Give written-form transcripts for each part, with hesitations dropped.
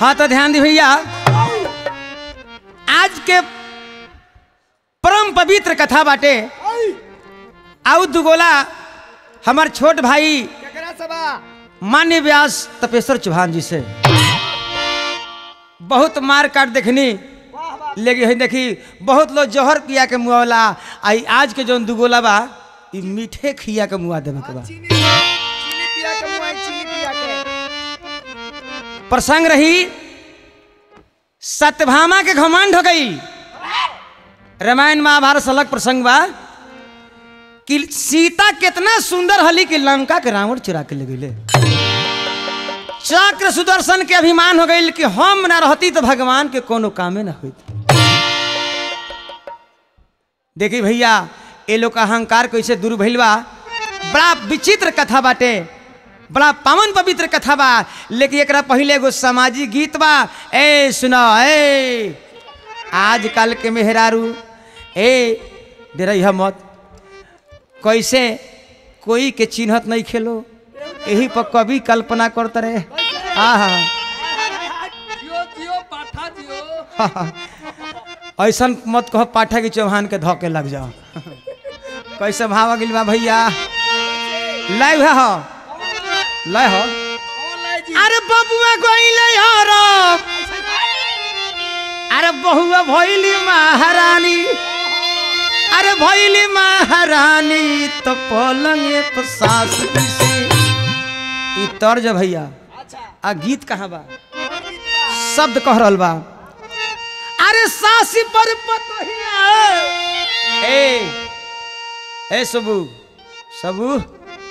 हाँ तो ध्यान दी भैया, आज के परम पवित्र कथा बाटे। आउ दुगोला हमार छोट भाई मान्य व्यास तपेश्वर चौहान जी से बहुत मार काट देखनी लगी है। देखी बहुत लोग जहर पिया के मुआवला आई, आज के जौन दुगोला बा इ मीठे खिया के मुआ देवे के बा। प्रसंग रही सत्यभामा के घमंड हो गई। रामायण महाभारत अलग प्रसंग बा कि सीता कितना सुंदर हली कि लंका के रावण चुरा के ले गए। चक्र सुदर्शन के अभिमान हो गई कि हम ना रहती तो भगवान के कोनो कामे ना होती। देखी भैया ये लोग का अहंकार कैसे दूर भइल बा। बड़ा विचित्र कथा बाटे, बड़ा पावन पवित्र कथा बा, लेकिन एक पहले एगो सामाजिक गीत बा। ए सुना ए आजकल के मेहरारू ए डेरैया मत, कैसे कोई के चिन्हत नहीं खेलो, यही पर कभी कल्पना करते रहे। हाँ ऐसा मत कहो पाठा के चौहान के धोके लग जाओ। कैसे भाव गिल बा भैया, लाइव है हो लय हो। अरे बबुआ गइले हरो, अरे बहुआ भइली महारानी, अरे भइली महारानी तो पलंगे पर सास से ई तर्ज भैया। आ गीत कहाँ बा, शब्द कह रहल बा। अरे सासी पर पतहिया ए सबू सबू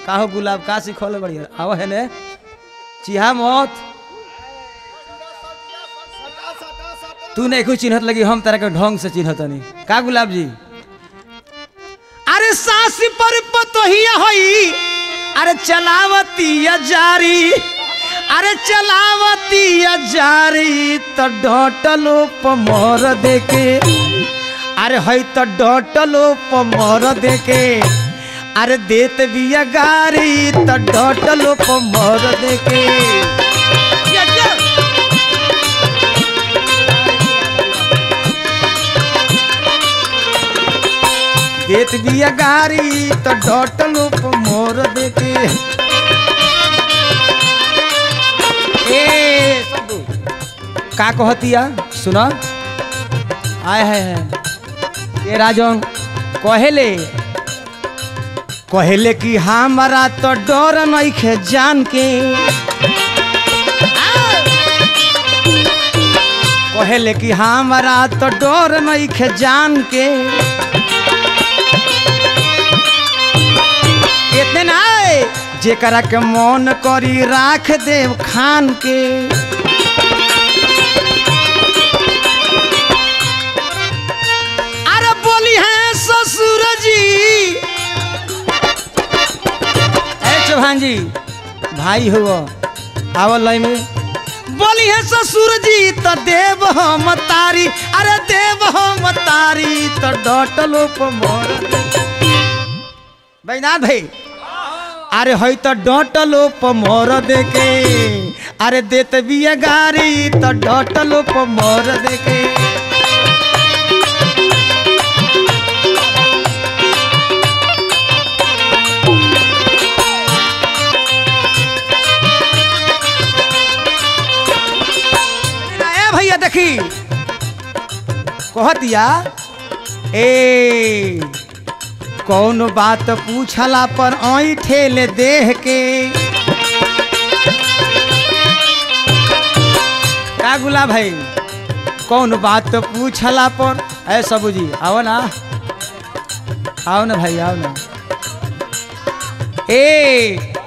काहो गुलाब का सिखौले बढ़िया आव है ने चिहा मौत। तू नहीं कुछ चिन्हत लगी, हम तरह के ढंग से चिन्हत नहीं का गुलाब जी। अरे सासी पर पतोहिया होई, अरे चलावतिया जारी, अरे चलावतिया जारी तो ढोटलो पमोर देके, अरे हई तो ढोटलो पमोर देके, अरे देत बिया गारी तो ढोटलो पमोर देके। देत बिया गारी तो ढोटलो पमोर देके। ए का कहतिया सुना आय है ये राजन कहेले कहले कि हमारा तो डर नहीं खे जान के, कहले कि हमारा तो डर नहीं खे जान के। इतने ना जेकरा के मन करी राख देव खान के, अरे बोली है ससुर जी चौहान जी भाई हो आवल में बोली है ससुर जी तो देव हम तारी, अरे देव हम तारी तो डटलो पमोर बैनाथ भाई। अरे हई तो डटलो पमोर देके, अरे देत बिया गारी तो डटलो पमोर देके। देखी कहतिया ए कौन बात पूछला पर आई ठेले देह के का गुला भाई। कौन बात पूछला पर ऐ सबू जी आओ ना, आओ ना भाई आओ ना। ए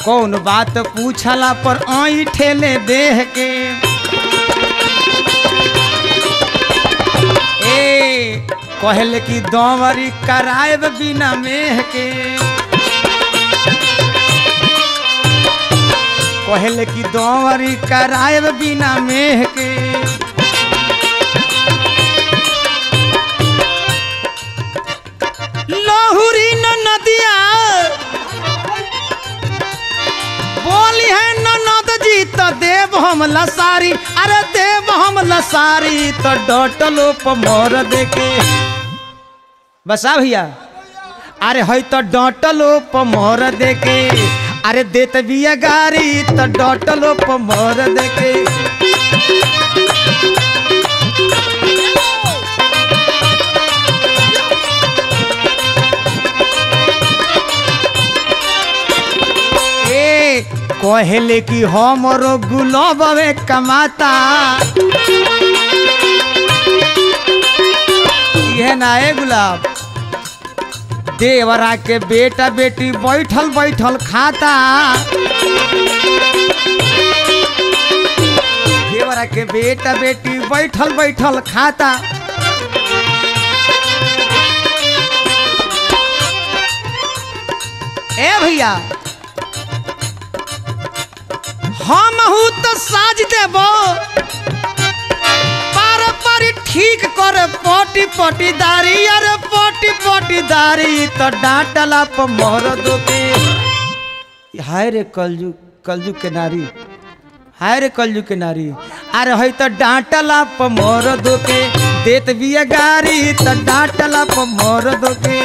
कौन बात पूछला पर आई ठेले देह के, कहले कि दौवरी करायब बिना मेह के, कहले कि दौवरी करायब बिना मेह के। लोहुरी न नदिया बोली है ननद जी तो देव हो हम लसारी, अरे देव हम लसारी तो डटलो पर मोर देखे। बस आ भैया, अरे है तो डटलो पर मोर देखे, अरे देत बिया गारी तो डटलो पर मोर देखे। कहले कि हमरो गुलाबवे कमाता, ये ना ए गुलाब देवरा के बेटा बेटी बैठल बैठल खाता, देवरा के बेटा बेटी बैठल बैठल खाता। ए भैया हम हूँ तो साज देव पार पर ठीक कर पटी पटीदारी, अरे पटी पटीदारी तो डांटला पर मोर दुखी। हाय रे कलजू, कलजू के नारी, हाय रे कलजू के नारी, अरे है तो डांटला पर मोर दुखी, देत बिया गारी तो डांटला पर मोर दुखी।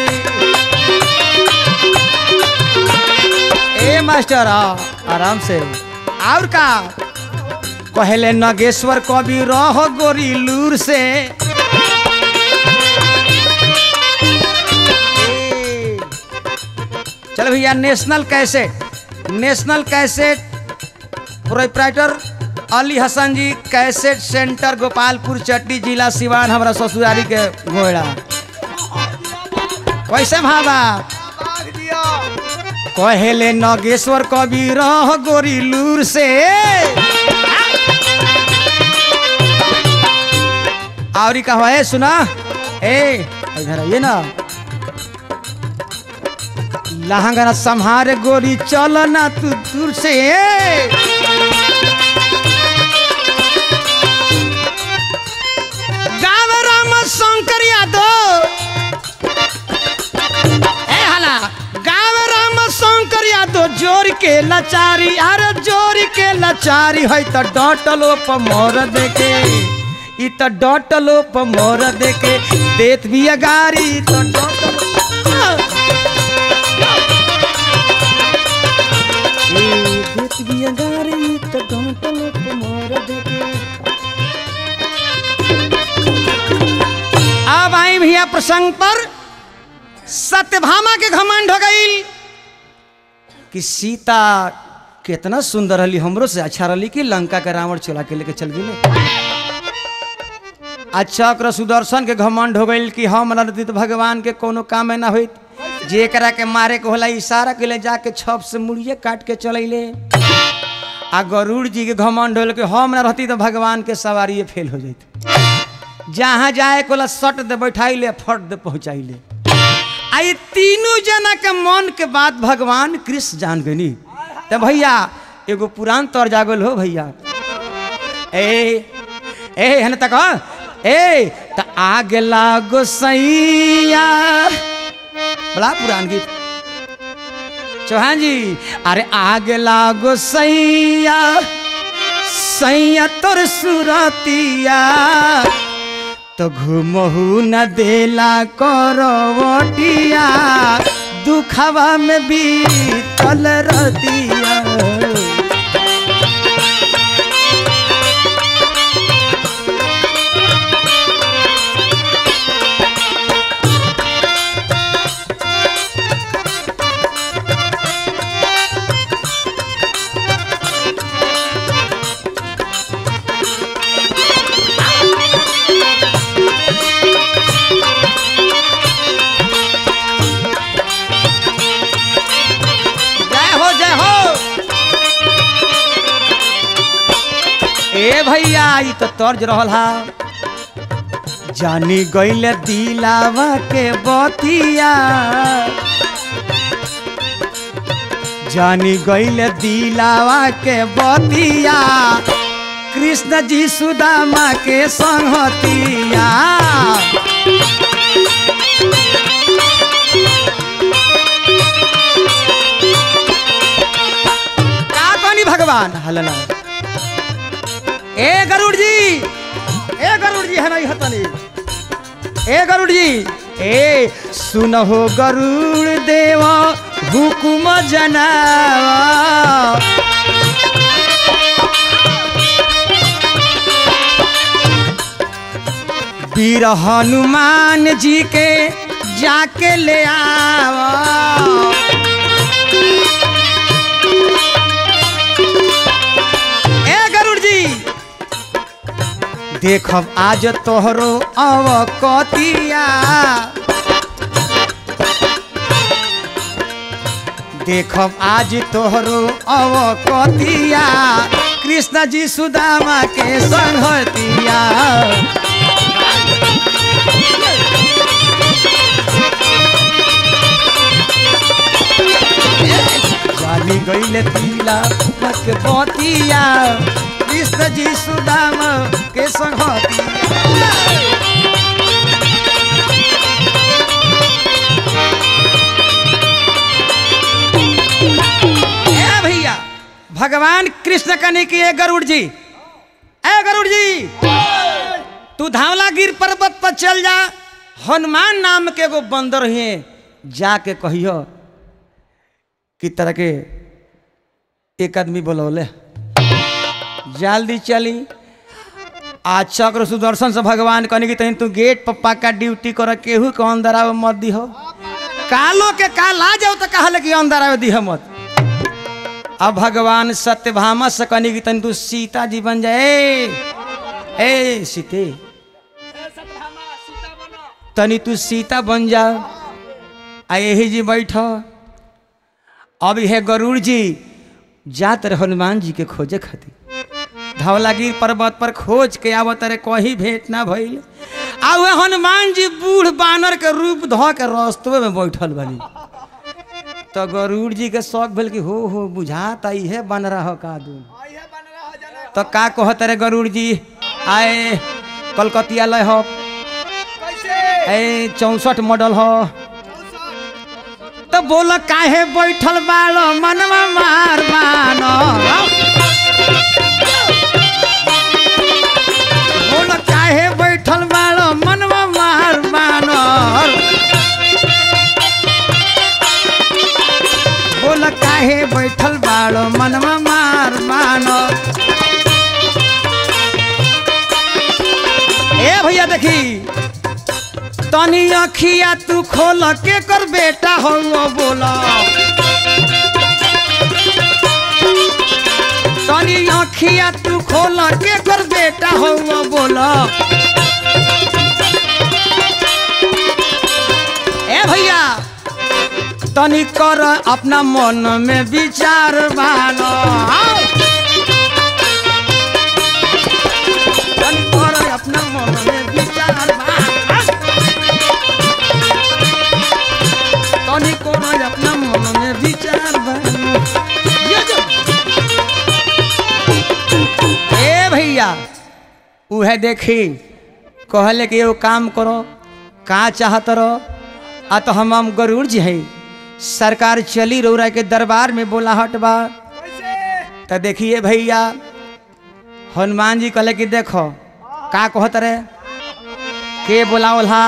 ए मास्टर आराम से और का कहले नागेश्वर कवि रह गोरी लूर से, चल भैया national cassette, national cassette proprietor Ali Hasan ji, cassette centre Gopalpur Chatti जिला सिवान, हमारा ससुरारी के गोड़ा। कैसे भाबा कहले नागेश्वर कवि रह गोरी लूर से, और कहा है सुना इधर ये ना लहंगा संहारे गोरी चल ना तू दूर से। गाँव रामशंकर यादव, शंकर यादव जोर के लाचारी, अरे जोर के लाचारी है तो डटलो पर मोर देखे, इ तो डटलो पर मोर देखे, देत बिया गारी तो डटलो। देत बिया गारी तो डटलो पर मोर देखे। अब आई भैया प्रसंग पर, सत्यभामा के घमंड हो गई कि सीता कितना सुंदर हली, हमरो से अच्छा रही कि लंका के रावण चला के लेके चल गई। अच्छा कर सुदर्शन के घमंड हो गई कि हम नर्दित भगवान के कोनो काम में ना हो, जेकरा के मारे को होला इशारा के ले जाके छप से मुड़िए काट के चलैले। आ गरुड़ जी के घमंड होल कि हम ना रहती तो भगवान के सवारी फेल हो जाती, जहाँ जाए को ला सट दे बैठाइले फट दे पहुँचाइले। आई तीनों जना के मन के बात भगवान कृष्ण जान गनी। तो भैया एगो पुरान तौर जागल हो भैया, ए ए है तक ए त आग लागो सैया, बड़ा पुरान गीत चौहान जी। अरे आग लागो सैया सैया तोर सुरतिया तो घूमहू न देला करवटिया, दुखवा में भी तल रतिया। ए भैया ये तो तर्ज रहल हा, जानी गईल दिलावा के बतिया, जानी गईल दिलावा के बतिया, कृष्ण जी सुदामा के संगतिया। का कहनी भगवान हलना ए गरुड़ जी है नहीं हतनी ए गरुड़ जी ए सुनहो गरुड़ देवा हुकुम जनावा वीर हनुमान जी के जाके ले आवा देखब आज तोहरो अवकतिया देखब आज तोहरो अवकतिया कृष्ण जी सुदामा के संगतिया जानी गईले तिला बतिया कृष्ण जी सुदामा के संगति भैया भगवान कृष्ण कने की ए गरुड़ जी तू धावलागिर पर्वत पर चल जा हनुमान नाम के एगो बंदर है जाके कहियो कि तरह के एक आदमी बोलौले जल्दी चली आज चक्र सुदर्शन से भगवान कहने की तहन तू गेट पप्पा का ड्यूटी कर केहू के अंदर आवे मत दिहो कालो के काल आ जाओ तो कहल कि अंदर आवे दिह मत। अब भगवान सत्यभामा से कहने की तहन तू सीता जी बन जाए ए सीते तनी तू सीता बन जा आ यही जी बैठ। अब यह गरुड़ जी जात रहे हनुमान जी के खोजे खातिर धावलागिर पर्वत पर खोज के आवत रे कहीं भेंट ना भइल आ हनुमान जी बूढ़ बानर के रूप ध के रास्ते में बैठल बनी तो गरुड़ जी के शौक भेल कि हो बुझाता है बनरा हो का दून तो का कहत रे गरुड़ जी आए कलकतिया लय हो 64 मॉडल हो तो बोल काहे बैठल बालो मनवा मार बानो हे बैठल बालो मनवा मार बानर बोल काहे बैठल बालो मनवा मार बानर। ए भैया देखी तनी अखिया तू खोल के कर बेटा हो बोला तनी अखिया तू खोल के कर बेटा हो बोला। ए भैया तनी कर अपना मन में विचार बानो तनी कर अपना मन में विचार तनी कर अपना मन में विचार बानो। उहे देखी कहले कि यो काम करो का चाहत रहो आ तो हम गरुड़ जी है सरकार चली रौरा के दरबार में बोला हटवा तो देखिए भैया हनुमान जी कहले कि देखो का कहत रे के बोलावल हा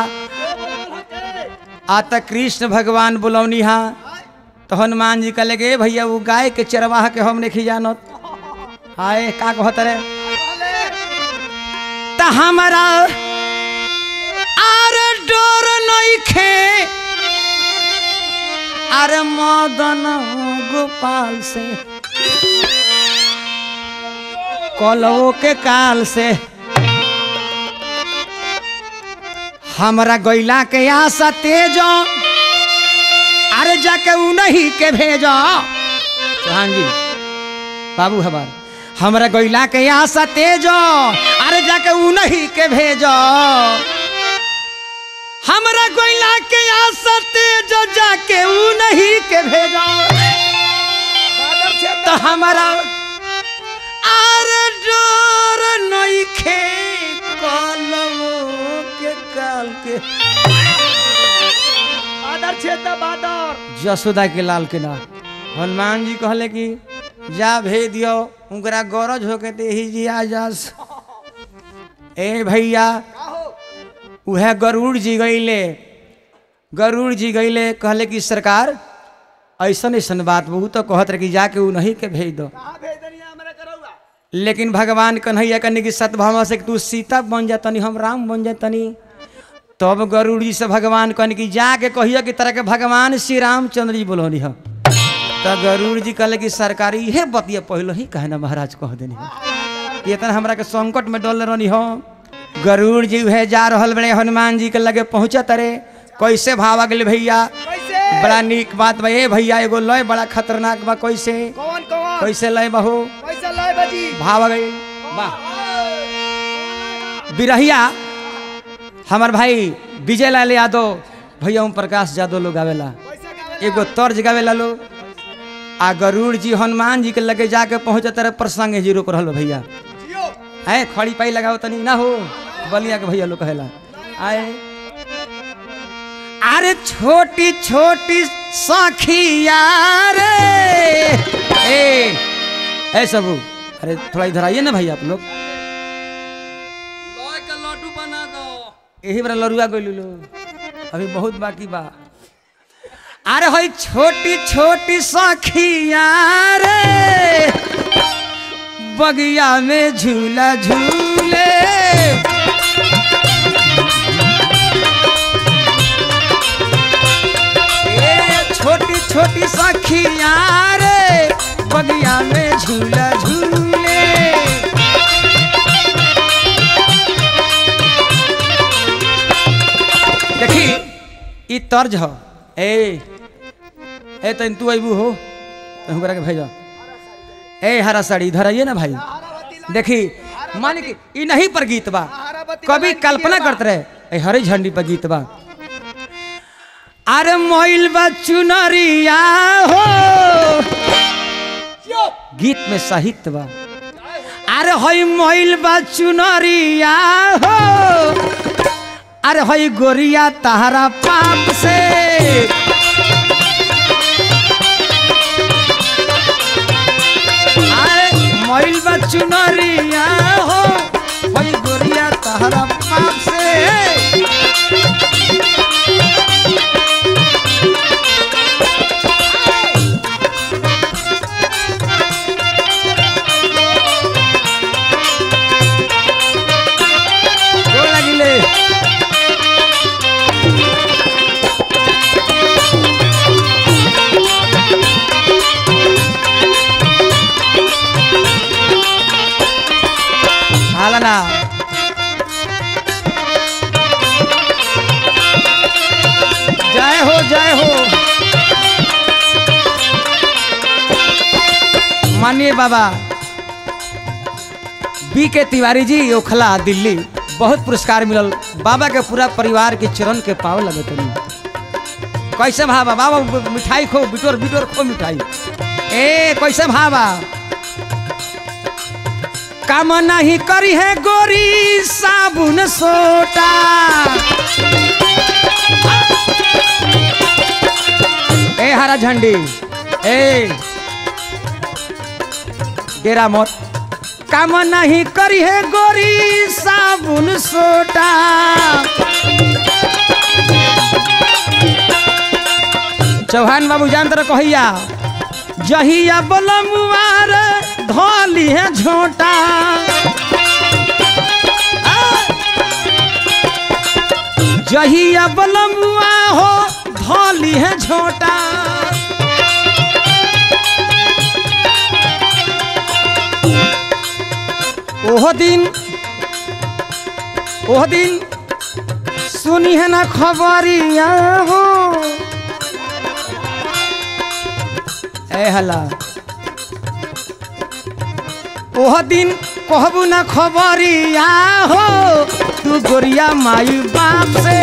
आ तो कृष्ण भगवान बोलौनी हा तो हनुमान जी कहले कि भैया वो गाय के चरवाह के हम नहीं जानत हाय का कहत रे हमारा आर डोर नहीं खे आर मदन गोपाल से कलो के काल से हमारा गैला के आशा तेजो अरे जाके उ नहीं के भेजो चौहान जी बाबू हमार हमारा गैला के आशा तेजो अरे जाके उ नहीं के भेजो हमरा गोइला के आशा तेजो जाके उ नहीं के भेजो तो हमारा आर डोर नहीं खे कलमो के काल के बादर छे त बादर जसोदा के लाल के ना हनुमान जी कहले कि जा भेज दियो उनका गौरज होके तेही जी आजास। ए भैया वह गरुड़ जी गईले, गरुड़ जी गईले कहले कि सरकार ऐसा ऐसा बात बहुत तो कहत रहे कि जाके उ नहीं के भेज दो, लेकिन भगवान कन्हैया कहने की सतभावना से तू सीता बन जातनी हम राम बन जातनी। तब गरुड़ जी से भगवान कहने की जाके कहिया कि तरह के भगवान श्री रामचंद्र जी बोलौनी हम। तब गरुड़ जी कहले कि सरकारी यह बतिया पहले ही कहना महाराज कह देनी कि इतना हमरा के संकट में डोल रहनी हो। गरुड़ जी वह जा रहल बड़े हनुमान जी के लगे पहुँचत रे, कैसे भावा गए भैया बड़ा नीक बात बा। ए भैया एगो लय बड़ा खतरनाक बा, कैसे कैसे लय बहू भावा गई वाह। बिरहिया हमार भाई विजय लाल यादव भैया ओम प्रकाश यादव लोग आवेला एगो तर्ज गावेला लोग, आ गरुड़ जी हनुमान जी के लगे जाके पहुँचत रहे प्रसंग जी रोक रहा भैया आए खड़ी पाई लगाओ तनी ना हो बलिया के भैया लोग कहेला आए। अरे छोटी छोटी साखिया रे ए सबू, अरे थोड़ा इधर आइए ना भैया आप लोग, लड्डू बना दो यही बड़ा लड़ुआ गई लो अभी बहुत बाकी बा। अरे हो छोटी छोटी साखिया रे बगिया में झूला झूले, छोटी छोटी साखिया रे बगिया में झूला झूले, देखी इ तर्ज हो। ए तन तू अबू हो तुहरा के भेजा ए हरा साड़ी इधर आइए ना भाई, देखी मान कि इ नहीं पर गीत बा कभी कल्पना करते रहे हरी झंडी पर गीत बा। अरे मोइल बा चुनरिया हो गीत में साहित्य बा। अरे हई मोइल बा चुनरिया हो, अरे हई गोरिया तहरा पाप से, अरे मोइल बा चुनरिया हो हई गोरिया तहरा पाप से। जय हो मानिए बाबा बी के तिवारी जी ओखला दिल्ली बहुत पुरस्कार मिलल बाबा के पूरा परिवार के चरण के पाव लगे तनी। कैसे भावा बाबा मिठाई खो बिटोर बिटोर खो मिठाई ए कैसे भावा। काम नहीं करी है गोरी साबुन सोटा, ए हरा झंडी ए डेरा मत। काम नहीं करी है गोरी साबुन सोटा, चौहान बाबू जान तरह कहिया जहिया बोलमुआर धोली है झोटा, जहिया बोलमुआ हो धोली है झोटा। ओह दिन सुनी है ना खबरिया हो, ए हला ओह दिन कहबू ना खबरिया हो तू गोरिया माई बाप से।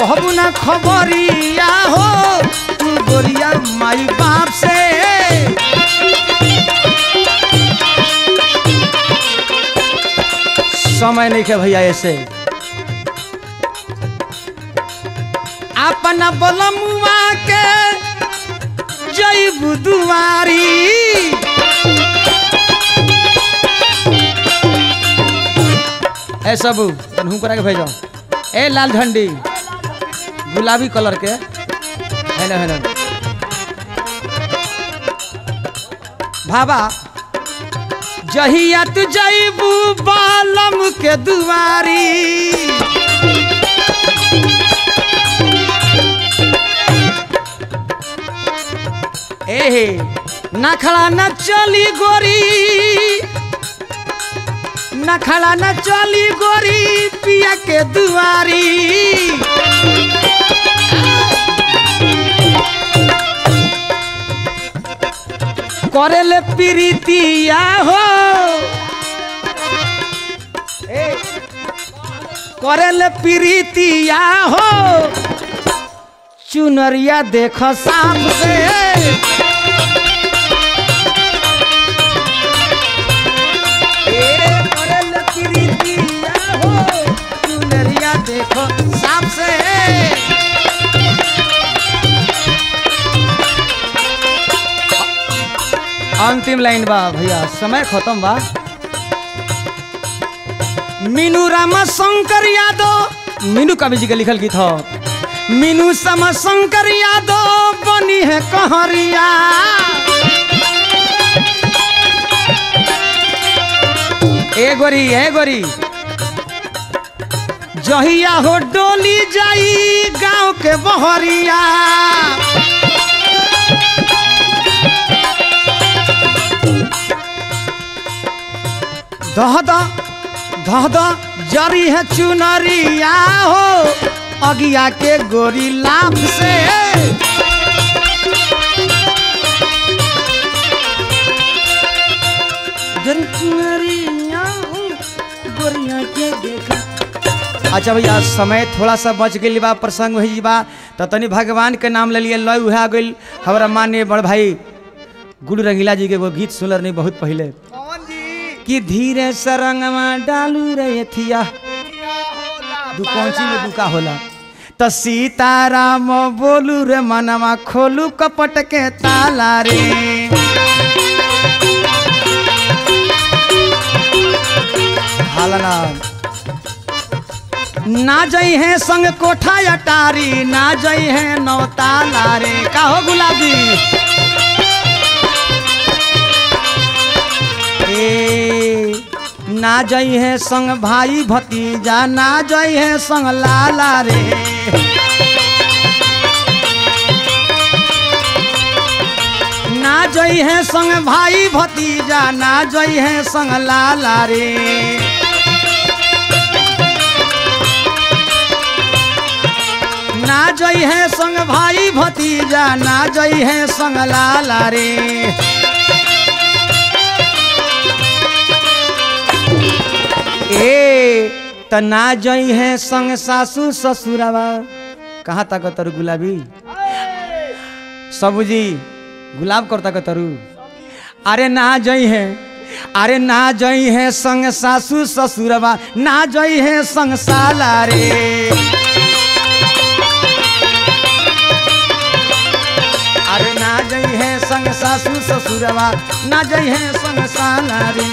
कहबू ना खबरिया हो तू गोरिया माई बाप से। समय नहीं के भैया ऐसे। अपना बलमुआ के जइबू दुआरी ए सबू तनहु करा के भेजो ए लाल झंडी गुलाबी कलर के है ना भाबा जहिया तू जइबू बालम के दुआरी ना खड़ा न चली गोरी पिया के दुआरी करेले प्रीतिया हो चुनरिया देख सांप से अंतिम लाइन बा भैया समय खत्म बा। मीनू रामशंकर यादव मीनू कवि जी के लिखल गीत हो मीनू रामशंकर यादव बनी है कहरिया ए गोरी जहिया हो डोली जाई गांव के बहरिया दहदा दहदा जरी है चुनरिया हो अगिया के गोरी लाभ से चुनरिया गोरिया के देखा। अच्छा भैया समय थोड़ा सा बच गई बा प्रसंग हुई बा तो तनी भगवान के नाम ले लिए लय उहा गई हमारा मान्य बड़ भाई गुरु रंगीला जी के वो गीत सुनल नहीं बहुत पहले कि धीरे सरंगवा डालू रे थिया दुकौची में दुका होला तो सीताराम बोलू रे मनवा खोलू कपट के ताला रे हालना ना जाई है संग कोठा अटारी ना जाई है नौताला रे कहो गुलाबी ना जाई है संग भाई भतीजा ना जाई है संग लाला रे ना जाई है संग भाई भतीजा ना जाई है संग लाला रे ना जाई है संग भाई भतीजा ना जाई है संग लाला रे त ना जई है संग सासू ससुरावा कहाँ तक तरु गुलाबी सबूजी गुलाब करता तक तरु अरे ना जई है संग सासू ससुरावा ना जई है संग साला रे अरे ना जई है संग सासू ससुरावा ना जई है संग साला रे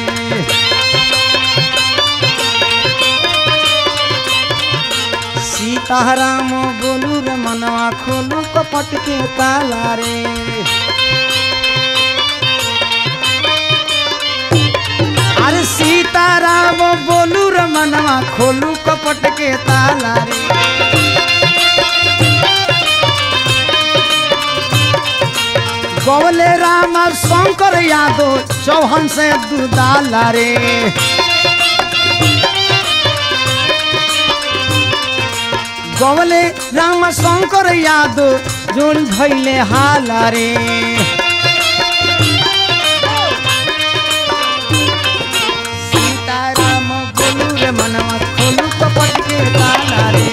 सीताराम बोलू रे मनवा खोलू कपट के ताला रे अरे सीताराम बोलू रे मनवा खोलू कपट के ताला रे बोले रामशंकर यादव चौहान से दुदाला रे गवले रामशंकर यादव जोन भैले हाला रे सीताराम बोलू रे मनवा खोलू कपट के ताला रे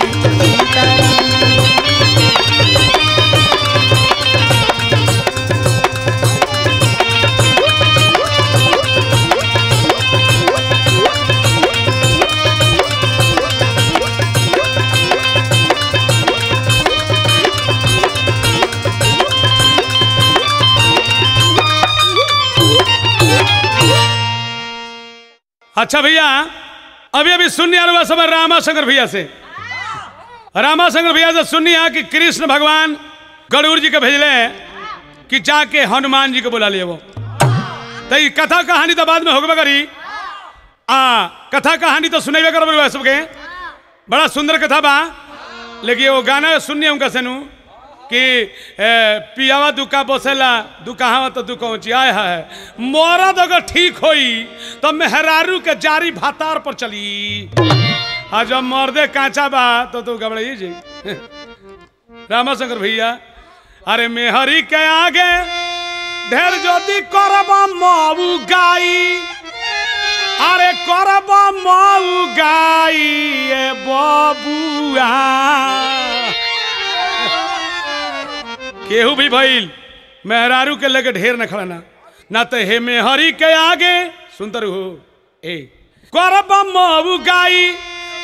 अच्छा भैया, अभी अभी सुनने वाला समय रामाशंकर भैया से, सुनिया कि कृष्ण भगवान गरुड़ जी के भेजले कि जाके हनुमान जी को बुला लिए। वो तो कथा कहानी तो बाद में होगबे करी, कथा कहानी तो सुनेबे करबे सबके, बड़ा सुंदर कथा बा। लेकिन वो गाना सुनिए उनका सेनु कि पियावा दुका बोसेला दुकाहावा तो दुकोचिया है, मोरा तो अगर ठीक होई तो मेहरारू के जारी भातार पर चली, हाँ जब मर्दे कांचा बा तो तू घबराई जी। रामाशंकर भैया, अरे मेहरी के आगे ढेर ज्योति करबा माऊ गाई, अरे करबा माऊ गाई ए बबुआ, केहू भी भइल मेहरारू के लगे ढेर न खड़ाना, ना तो हे मेहरी के आगे सुनतर हो ए करबा माऊ गाई,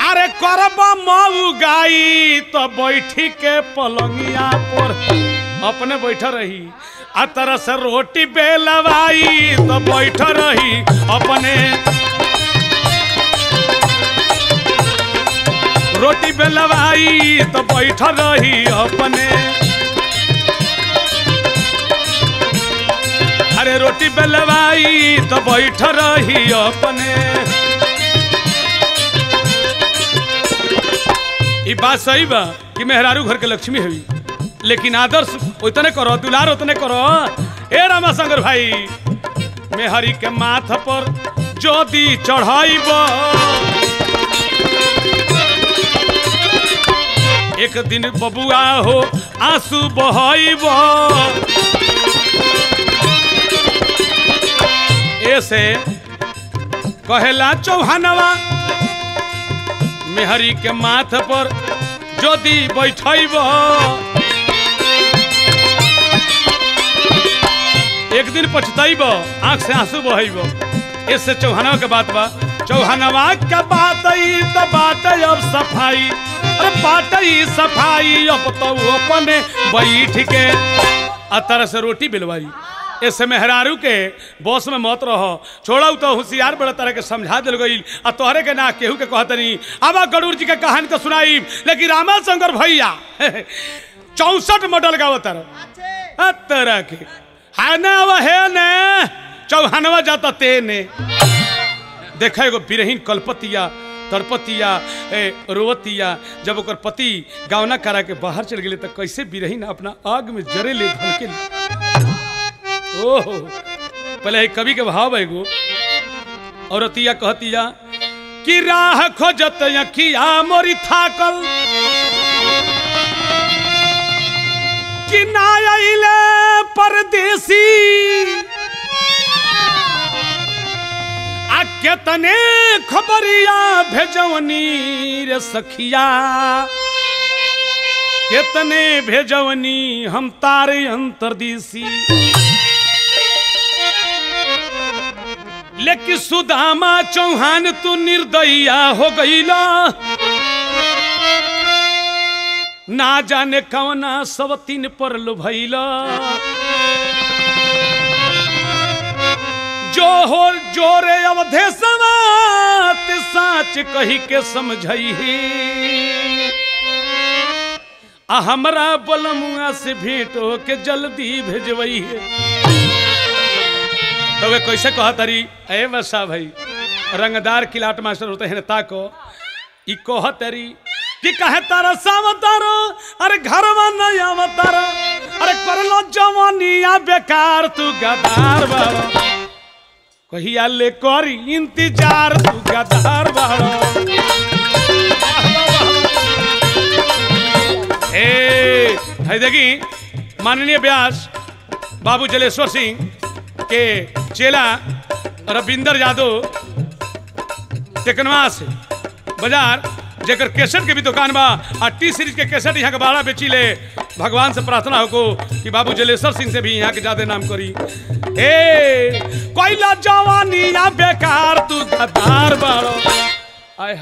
अरे करबा माऊ गाई तो बैठी के पलंगिया पर अपने बैठा रही, अतर से रोटी बेलवाई तो बैठा रही अपने, रोटी बेलवाई तो बैठा रही अपने, अरे रोटी बेलवाई तो बैठा रही अपने। ये बात सही बा कि मेहरारू घर के लक्ष्मी है, लेकिन आदर्श उतने करो, दुलार उतने करो। ए रामाशंकर भाई, मेहरी के माथ पर ज्योति चढ़ाई एक दिन बबुआ हो आंसू बहाइब, ऐसे कहेला चौहानवा, मेहरी के माथ पर ज्योति बैठब एक दिन पछताइब, आँख से आंसू बहब, इससे चौहानवा के बात बा। चौहानवा के बात तो बात अब सफाई, अरे बात सफाई अब तो अपने बैठ के अतर से रोटी बिलवाई, ऐसे मेहरारू के बॉस में मौत रहो, छोड़ा तो होशियार बड़ा तरह के समझा दिल गई, आ तोहरे के ना केहू के कहते नहीं। अब गरुड़ जी के कहानी तो सुनाई, लेकिन रामाशंकर भैया 64 मॉडल गाव तरह के है ना, हे ने चौहानवा जाता ते ने देखा एगो बिरहीन कलपतिया तड़पतिया रोवतिया, जब ओकर पति गावना करा के बाहर चल गए तो कैसे बिरहीन अपना आग में जरे ले धनके। ओह पहले कवि के भाव एगो औरतिया कहतिया कि राह खोजत अखिया मोरी थाकल, कि ना आइले परदेसी आ केतने खबरिया भेजवनी रे सखिया, केतने भेजवनी हम तारे अंतरदेसी, लेकिन सुदामा चौहान तू निर्दया हो गईला, ना जाने कौना सब तीन पर लुभैला, जो हो जोरे अवधे समात साच कही के समझई है, आ हमरा बलमुआ से भेंट हो के जल्दी भेजवई है। तो वे कैसे कहतरी ए बसा भाई, रंगदार किलाट मास्टर होते हैं ताको ई कहतरी कि कहे तारा सावतारो, अरे घरवा नहीं आवतारो, अरे करलो जवानिया बेकार तू गदार बारो, कहिया ले कर इंतजार तू गदार बारो। ए है देखी माननीय व्यास बाबू जलेश्वर सिंह के चेला रविंदर यादव टेकनवा से बाजार जेकर कैसेट के भी दुकान बा, आ टी सीरीज के कैसेट यहाँ के बाड़ा बेची ले, भगवान से प्रार्थना हो को कि बाबू जलेश्वर सिंह से भी यहाँ के ज्यादा नाम करी। ए कोयला जवानी या बेकार तू गदार बारो, आय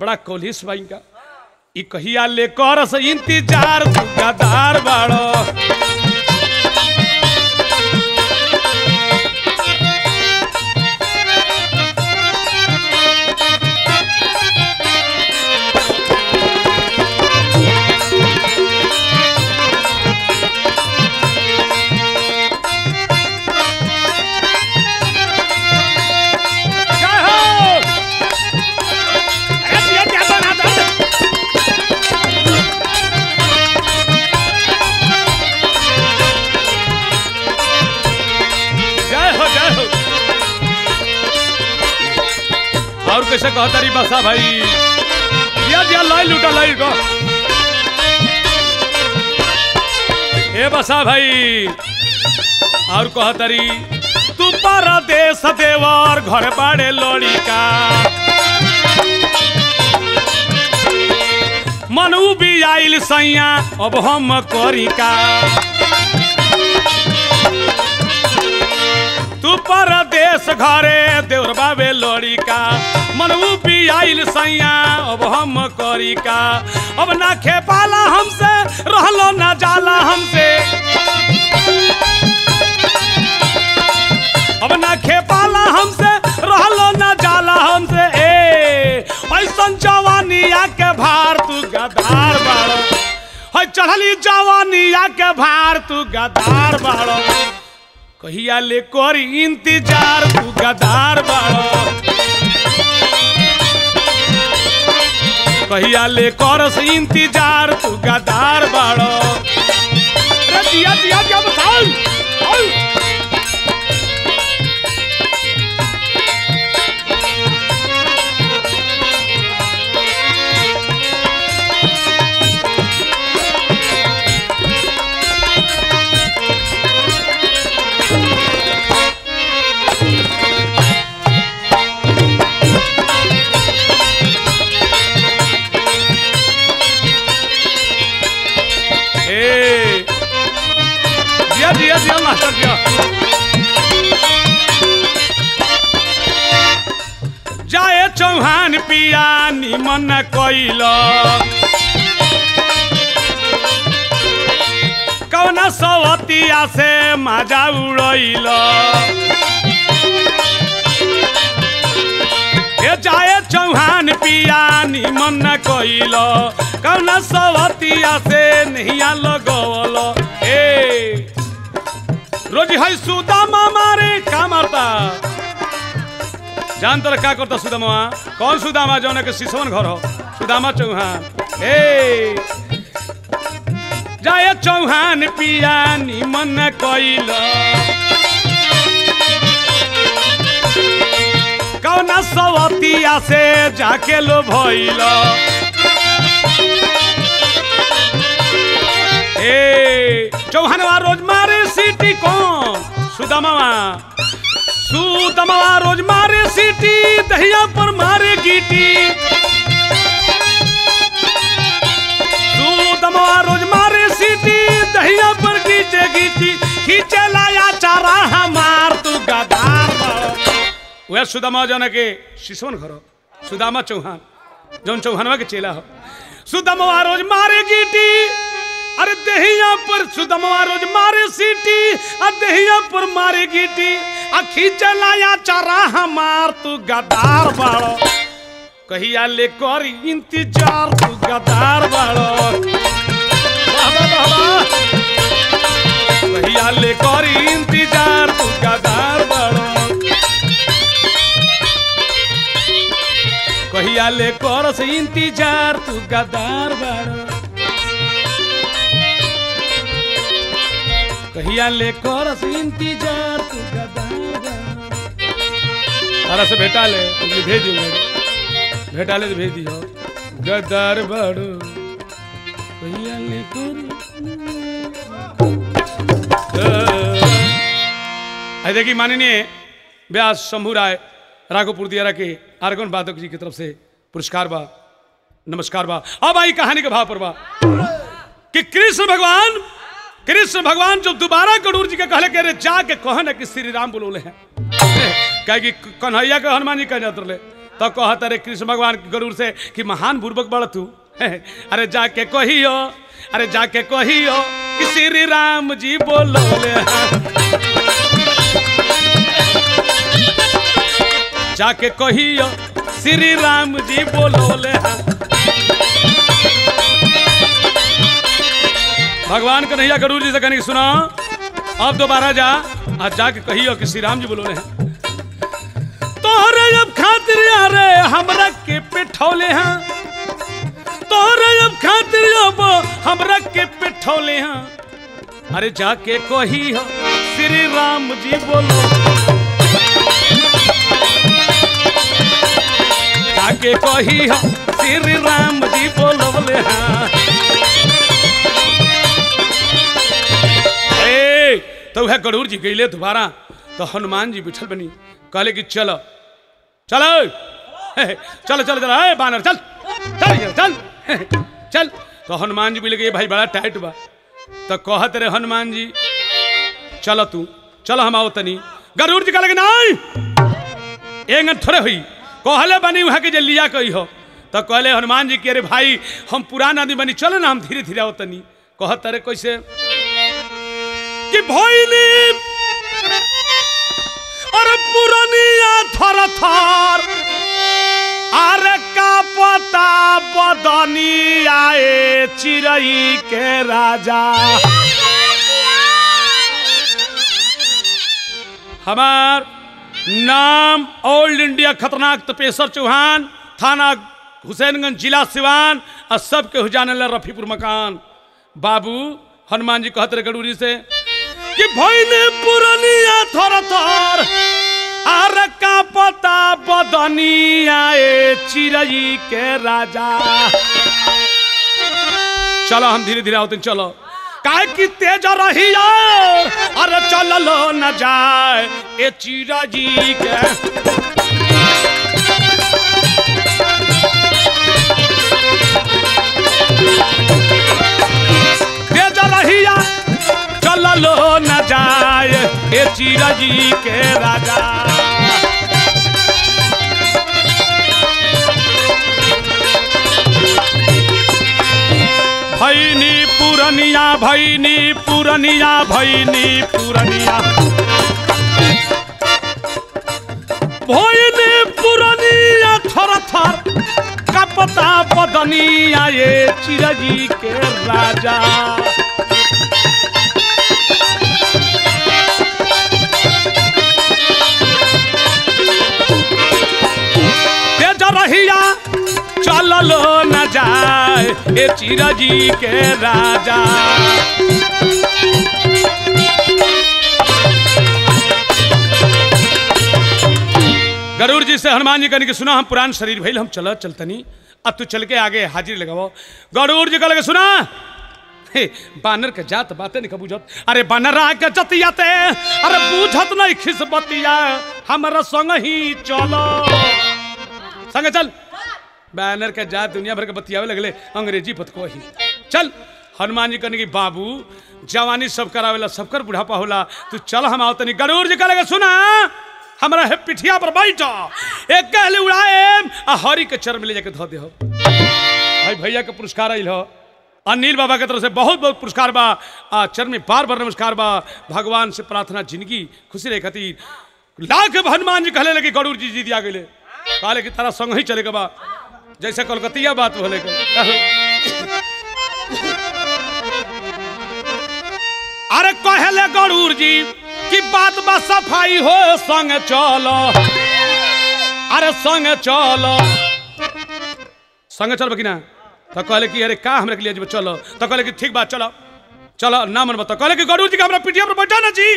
बड़ा कोलिस भाई का ई कहिया ले कर से इंतजार तू गदार बारो। कैसे कहता बसा भाई दिया लाई लूटा लाई को ए बसा भाई और कहतरी तू पारा देश देवर घर बाड़े लड़ी का मनु भी आइल सैया अब हम करी का तू परदेश घरे देवर बाबे लोड़ी का मनू भी आइल सैया अब हम करी का अब ना खेपाला हमसे रहलो ना जाला हमसे अब ना खेपाला हमसे रहलो ना जाला हमसे ऐसन जवानिया के भार तू गदार बाड़ो है चढ़ली जवानिया के भार तू गदार बाड़ो कहिया ले करी इंतजार तू गदार बाड़ो कहिया ले कर इंतजार तू गदार बाड़ो दिया दिया क्या बताओ जाए चौहान पिया निमन कइला कौना सवतिया से मजा उड़ैला जाए चौहान पिया निमन कइला कौना सवतिया से नहिया लगवला ए रोजी है सुदामा मारे का मारता जान तर का करता सुदामा कौन सुदामा जौन के सिसवन घर हो सुदामा चौहान ए जाए चौहान पिया निमन कइला कौना सवतिया से जाके लो भइला ए चौहानवा रोज मारे सिटी कौन सुदामा रोज मारे सिटी दहिया पर मारे गीटी सुदामा रोज मारे सिटी दहिया पर गीचे गीटी खींचे लाया चारा हमार तू गदार वह सुदामा जाना के सिसवन घर सुदामा चौहान जौन चौहानवा के चेला हो सुदामा रोज मारे गीटी अरे दहिया पर सुदमवा रोज मारे सीटी आ दहिया पर मारे गीटी आ खींचे लाया चारा हमार तू गदार बाड़ो कहिया ले कर इंतजार तू गदार बाड़ो कहिया ले कर इंतजार तू गदार बाड़ो कहिया ले कर से इंतजार तू गदार बाड़ो कहिया ले कर इंतजार तू गदार से भेटा ले भेटा ले तो भेज दियो गदार बाड़ो कहिया ले कर आई देखिए माननीय व्यास शंभू राय राघोपुर दियारा के आर्गन वादक जी की तरफ से पुरस्कार बा नमस्कार बा। अब आई कहानी के भाव पर बा कि कृष्ण भगवान जब दोबारा गरुड़ जी के कहले के रे जाके कह न कि श्री राम बुलौले हैं कहे कि कन्हैया के हनुमान जी कह उतरले तो कहत अरे कृष्ण भगवान गरुड़ से कि महान बुर्बक बड़ तू अरे जाके कहियो कि श्री राम जी बुलौले हैं जाके कहियो श्री राम जी बुलौले हैं। भगवान कन्हैया गरुड़ जी से कहने की सुना अब दोबारा जा आज जाके कहियो कि श्री राम जी बोलो रहे तोरे अब खातिर अरे हमरा के पेठौले हैं तोरे अब खातिर अब हमरा के पेठौले हैं अरे जाके कहियो श्री राम जी बोलो कही हम श्री राम जी बोलवले हाँ। ए तो वह गरुड़ जी गईले दोबारा तो हनुमान जी बिठल बनी कहले कि चलो चलो चलो चलो चलो ए बानर चल चल चल चल तो हनुमान जी बोले कि भाई बड़ा टाइट बा तो कहत रे हनुमान जी चलो तू चलो हम आओ तनी गरुड़ जी कहले कि नहीं एंगन थोड़े हुई कहले बनी वहाँ के जे लिया कही हो तो कहले हनुमान जी कि अरे भाई हम पुरान आदमी बनी चलो ना हम धीरे धीरे होतनी कहत अरे कैसे कि भइली अरे पुरानिया थरा थर अरे का पता बदनी आए चिरई के राजा हमार नाम ऑल इंडिया खतरनाक तपेश्वर चौहान थाना हुसैनगंज जिला सिवान और सबके हो जाने ला रफीपुर मकान बाबू हनुमान जी कहते रहे गड़ूरी से कि भइने पुरानिया थर थर आर का पता बदनिया ए चिरई के राजा चलो हम धीरे धीरे आओते चलो काहे की तेज रही अरे चलो न जाए ए चिरजी के तेज रही चलो न जाए ए चिरजी के राजा भैनी पुरनिया भैनी पुरनिया भैनी पुरनिया भैनी पुरनिया थर थर कपता बदनिया ये चिरजी के राजा तेज रहिया चलो न जाए ए चिरजी के राजा गरुड़ जी से हनुमान जी कहने के सुना हम पुरान शरीर भइल हम चल चलतनी अब तू चल के आगे हाजिरी लगाओ गरुड़ जी कह सुना बानर के जात बातें नहीं बुझत अरे बानरा के जतियाते अरे बुझत नहीं खिसबतिया हमरा संग ही चलो संग चल बैनर के जात दुनिया भर के बतियावे लगले अंग्रेजी पतको ही चल हनुमान जी कहने की बाबू जवानी सब करावेला सबकर बुढ़ापा होला तू चल हम आओ तनी गरुड़ जी कह सुना हमारा है पिठिया पर बैठो एक कहले उड़ाएम आ हरी के चर में ले जाके धो दे हो भाई भैया के पुरस्कार आइल हो अनिल बाबा के तरफ से बहुत बहुत पुरस्कार बा आ चर में बार बार नमस्कार बा भगवान से प्रार्थना जिंदगी खुशी रहे खातिर लाख हनुमान जी कहले लगे गरुड़ जी जी दिया गए कहले कि तारा संग ही चले के बा जैसे कोलकातिया बात बोले को अरे कहले गरुड़ जी की बात बा सफाई हो संग चलो अरे संग चलो संग चल बकिना तो कहले कि अरे का हमरा के लिए चलो तो कहले कि ठीक बात चलो चलो ना मन बता कहले कि गरुड़ जी के हमरा पीठिया पर बैठा ना जी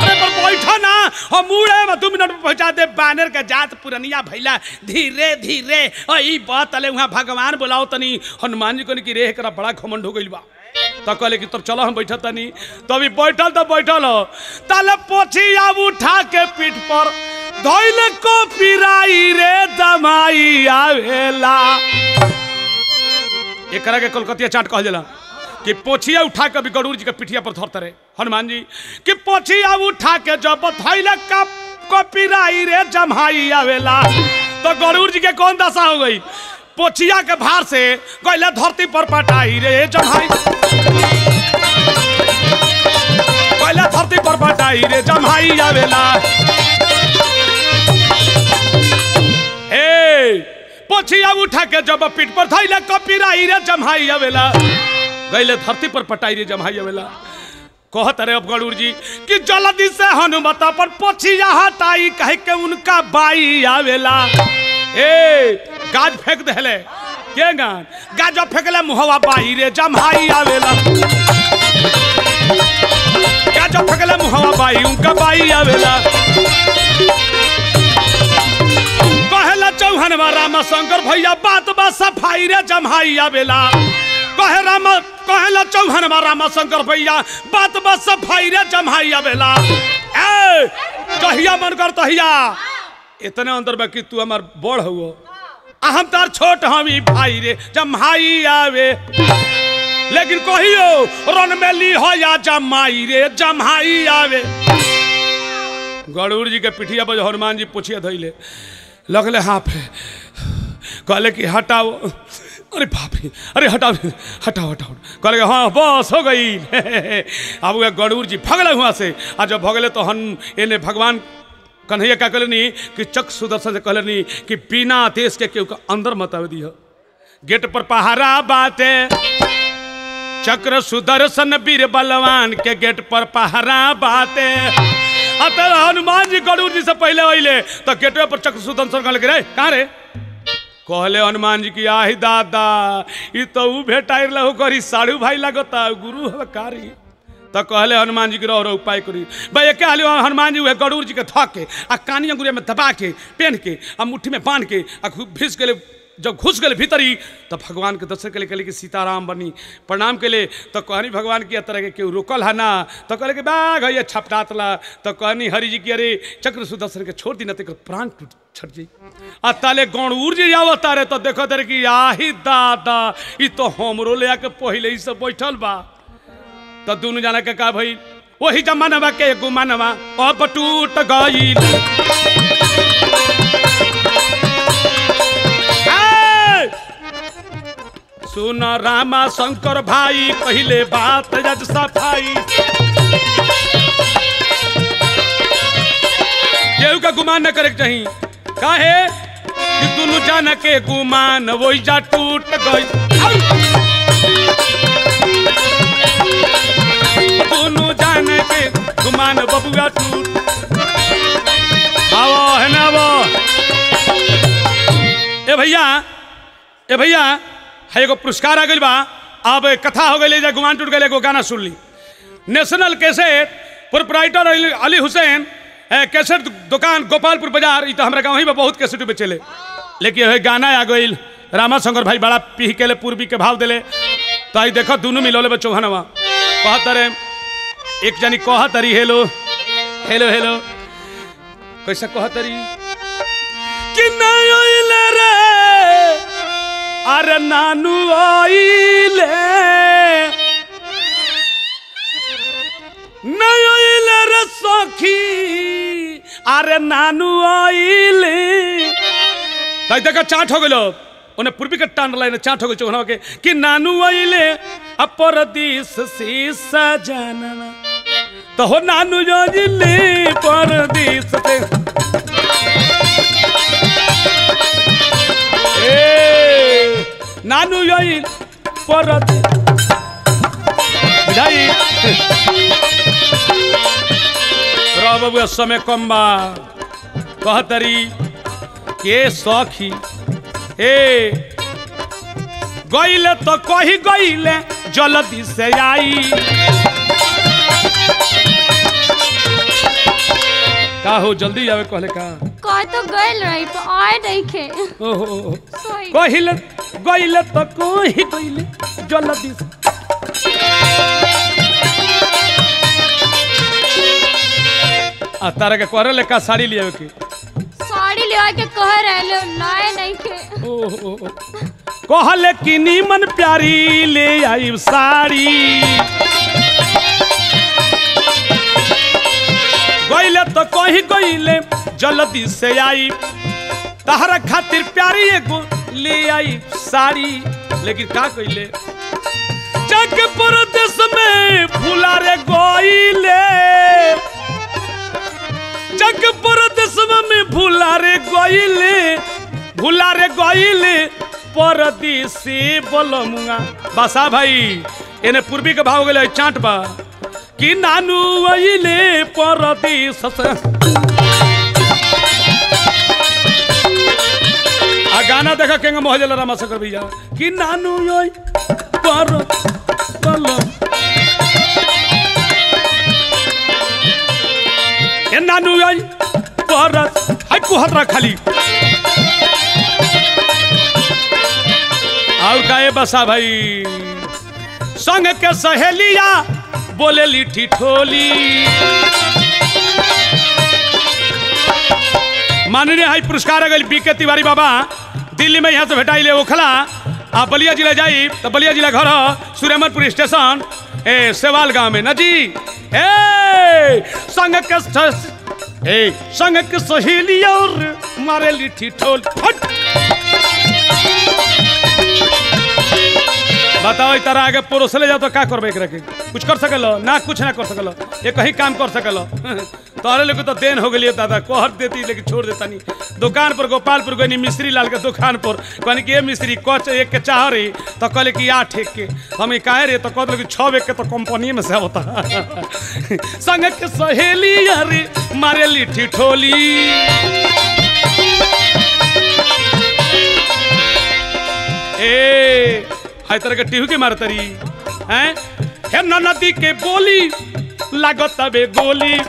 अरे पर बैठा ना हम उड़े में 2 मिनट में पहुंचा दे बानर के जात पुरनिया भैला धीरे धीरे ओई बात अले वहां भगवान बुलाओ तनी हनुमान जी कहनी कि रे एकरा बड़ा घमंड हो गइल बा तो कहले कि तब चलो हम बैठा तनी तभी बैठल तो बैठल हो ताले पोछी आ उठा के पीठ पर धइले को पिराई रे दमाई आवेला एकरा के कोलकातिया चाट कहल जाला कि पोछिया उठा के भी गरुड़ जी के पिठिया पर धरते रहे हनुमान जी कि पोछिया उठा के जब थैला का कपिराई रे जमाई आवेला तो गरुड़ जी के कौन दशा हो गई पोछिया के भार से गइला धरती पर पटाई रे जमाई गइला धरती पर पटाई रे जमाई आवेला ए पोछिया उठा के जब पीठ पर थैला कपिराई रे जमाई आवेला गैले धरती पर पटाई रे जमाई आवेला कहत अरे अब गरुड़ जी कि जल्दी से हनुमता पर पोछिया हटाई कह के उनका बाई आवेला ए गाज फेंक देले के गान गाज फेंकले मुहवा बाई रे जमाई आवेला गाज फेंकले मुहवा बाई उनका बाई आवेला कहला चौहान मनवा रामाशंकर भैया बात बात सफाई रे जमाइया बेला कहेला चौहनवा रामाशंकर भैया बात बात सफाई रे जमाइया बेला। ए कहिया मन कर तहिया इतने अंदर में कि तू हमार बड़ हुओ हम तार छोट हमी भाई रे जमाइया वे लेकिन कहियो रन में ली हो या जमाई रे जमाइया वे। गरुड़ जी के पिठिया पर हनुमान जी पूछिए धैले लगले हाँफ कहले कि हटाओ। अरे भाभी अरे हटाओ हटाओ हटाओ कहले हाँ बस हो गई। अब वह गरुड़ जी भगले हुआ से आ जब भगले तो हम इन्हें भगवान कन्हैया क्या कहलनी कि चक सुदर्शन से कहलनी कि बिना देश के केहू अंदर मत आवे दिह गेट पर पहारा बाटे। चक्र सुदर्शन वीर बलवान के गेट पर पहारा बाटे। हनुमान जी गरुड़ जी से पहले अले तो गेटवे पर चक्र सुदर्शन कहले रे कहाँ रे कहले हनुमान जी की आही दादा ई तो उ भेटाइर लहू करी साढ़ू भाई लगता गुरु हव कारी। तो कहले हनुमान जी की रहो उपाय करी भाई क्या हाल हनुमान जी वह गरुड़ जी के थक के आ कानिया गुड़िया में दबा के पहन के आ मुट्ठी में बांध के आ घिस के जब घुस गए भीतरी तो भगवान के दर्शन के लिए कहले कि सीताराम बनी प्रणाम के लिए। तो कहनी भगवान की तरह के क्यों रुकल है ना तो कहले कि बाघ है छपटातला। तो कहनी हरि जी की अरे चक्र सुदर्शन के छोड़ दी न तो प्राण टूट छट जी आ ताले गौण ऊर्जी आवता रहे तो देखो तेरे कि आही दादा ई तो हमरो ले आके पहले ही सब बैठल बा। तो दोनों जाना के कहा भाई वही जमानवा के गुमानवा अब टूट गई। सुन रामाशंकर भाई पहले बात जज सफाई केहू का गुमान न करे चाहिए काहे कि दुनु जान के गुमान वो जा टूट गई। दुनु जान के गुमान बबुआ टूट आवो है ना वो। ए भैया है एगो पुरस्कार आ गई बा अब कथा हो गई जब गुमान टूट गए एगो गाना सुन ली। National cassette proprietor Ali Hussain cassette दुकान गोपालपुर बाजार तो हमारे गाँव ही में बहुत कैसेट पे चले लेकिन है गाना आ गई रामाशंकर भाई बड़ा पीह के ले पूर्वी के भाव दिले। तो आई देखो दोनों मिलोले बा चौहनवा कहतरे एक जानी कहतरी हेलो हेलो हेलो कैसा कहतरी कि अरे नानू आइले रे सखी अरे नानू आइले देखा चाट हो गलो उन्हें पूर्वी के टान लाइन चाट हो गई चौहनवा के कि नानू आइले परदेश से सजना। तो हो नानू आइले परदेश से नानू यही परत बुझाई बाबू समय कम बा कहतरी के सखी ए गईले तो कही गईले जल्दी से आई का हो जल्दी आवे कहले का कोई तो गइल रही पर आए नहीं खे। ओहो कहिले गइले तो कोई गइले जल्दी आ तारा के कोरे ले का साड़ी लियावे के साड़ी लियावे के कह रहलो नए नहीं खे। ओहो कहले कि नीमन प्यारी ले आई साड़ी गइले तो कोई गइले जल्दी से आई तहरा खातिर प्यारी एगो ले आई साड़ी लेकिन का कइले जग परदेश में भुला रे गइले जग परदेश में भुला रे गइले परदेशी बलमुआ बासा भाई एने पूर्वी के भाव गइले चाट बा कि नानू आइले परदेश से गाना देखा केंगे मोहजला रामाशंकर भैया कि नानू योई पर चलो ए नानू योई पर हाय कुहरा खाली और काहे बसा भाई संग के सहेलिया बोले ली ठिठोली माननीय हाई पुरस्कार गई बीके तिवारी बाबा दिल्ली में यहाँ से भेटाई ले ओखला आ बलिया जिला जाई तो बलिया जिला घर सुरेमनपुर स्टेशन ए सेवाल गांव में न जी ए संग के सहेली और मारे ली ठिठोल बताओ इतना आगे पड़ोस ले जाओ तो क्या करबे एकरा के कुछ कर सकल ना कुछ ना कर सकल ये कहीं काम कर सकल तोहरे लोग तो देन हो गई दादा कहर देती लेकिन छोड़ देता नहीं दुकान पर गोपालपुर गई मिस्त्री लाल के दुकान पर कहनी कि ये मिस्त्री कच एक के चाह रही तो कह कि 8 एक के हम कहे रहे तो कह दिल कि 6 एक के तो कंपनी में से होता संग के सहेली अरे मारे ली ठिठोली ए तरह टीहू के मार तरी है नदी के बोली लागत बे गोली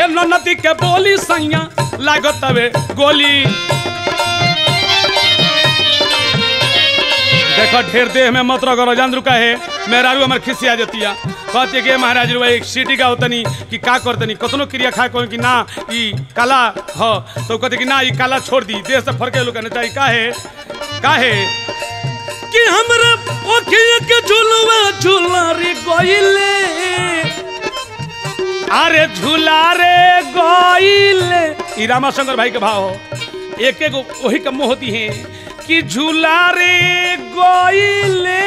हे नदी के बोली सैया लागत बे गोली देखो ढेर देह में मत रगो जान रुका है मेरा भी हमारे खिसिया जतिया कहते के महाराज रुआ एक सीटी का होतनी कि का करतनी कतनो क्रिया खा कह कि ना ई काला हो तो कहते कि ना ई काला छोड़ दी देश से फरके लोग चाहिए काहे कि हमरा ओखिया के झूलवा झूला रे गइले अरे झूला रे गइले ई रामाशंकर भाई के भाव एक एक वही का मोह होती है कि झूला रे गइले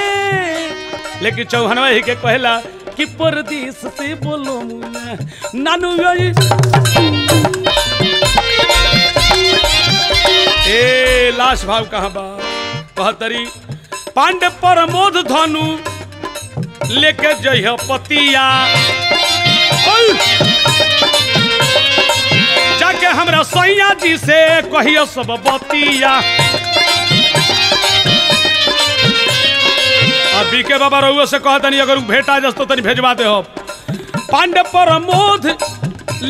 लेकिन चौहानवा ही के कहला कि परदेश से बोलो मुना नानू ए लाश भाव कहाँ बा कहतरी पांडे प्रमोद धनु लेके जइह पतिया जाके हमरा सैया जी से कहियो सब बतिया अभी के बाबा रहुआ से कहा तनी अगर भेटा जस तो तनी भेजवा दे हो पांडे प्रमोद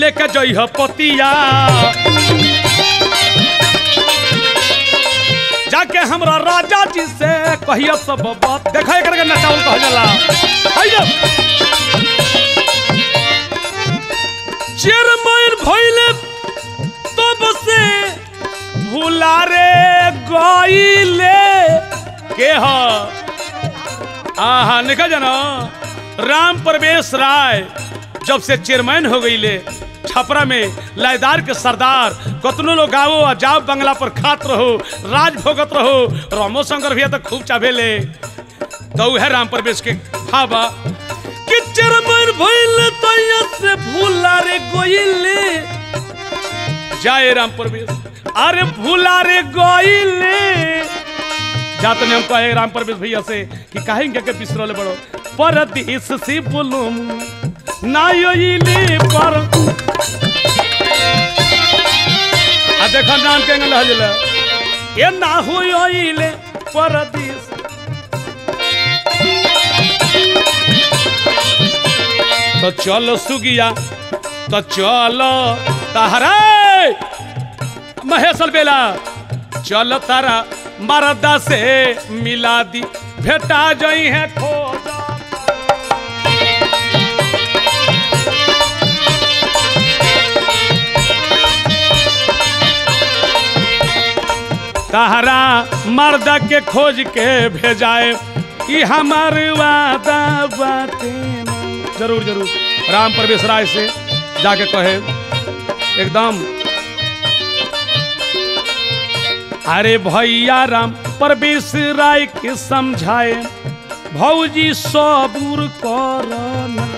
लेके जइह पतिया जाके हमरा राजा जी से कहियो सब बात देखा करके नचाउल कह जाला चेर मयर भइले तब से भूला रे गइले के ह आहा निकल जाना राम प्रवेश राय जब से चेयरमैन हो गई ले छपरा में लायदार के सरदार कतनों लोग गावो आ जाओ बंगला पर खात रहो राज भोगत रहो रामोशंकर भैया तो खूब चाबे ले तो है राम प्रवेश के भाबा कि चेयरमैन भइले तैया से भूला रे गइले जाए राम प्रवेश अरे भूला रे गइले जाते हम कहे राम प्रवेश भैया से कि काहे के पिसरले बड़ो परदेश से बोलो ना योइले पर आ देखा नाम के लहजला ये ना हो योइले परदेश तो चलो सुगिया तो चलो तहरा महेशल बेला चलो तारा मरदा से मिला दी भेटा जाई है खोजा तहरा मर्दा के खोज के भेजाए ई हमार वादा बाटे जरूर जरूर राम प्रवेश राय से जाके कहे एकदम अरे भैया राम प्रवेश राय के समझाए भौजी सबूर करना